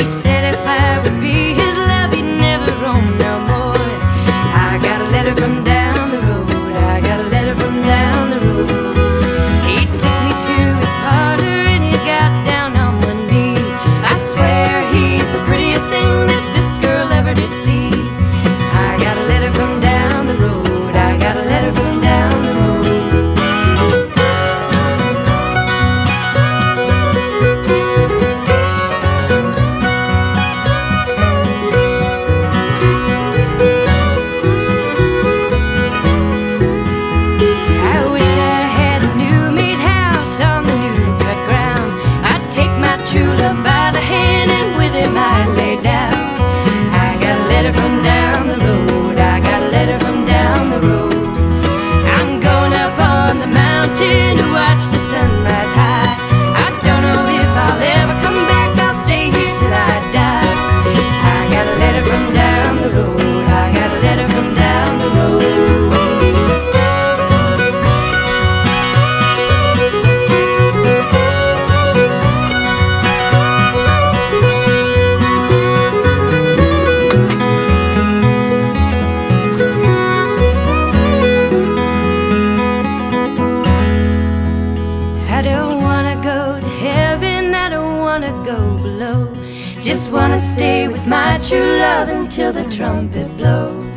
He said if I would be his love, he'd never roam. Now boy, I got a letter from down the road, I got a letter from down the road. He took me to his parlor and he got down on one knee. I swear he's the prettiest thing that this girl ever did see. I got a letter from down the road, I got a letter from down the road. True love by the hand, and with him I lay down. I got a letter from down the road, I got a letter from down the road. I'm going up on the mountain to watch the sun rise high. I don't know if I'll ever come back, I'll stay here till I die. I got a letter from down the road, I got a letter from down the road. Just wanna stay with my true love until the trumpet blows.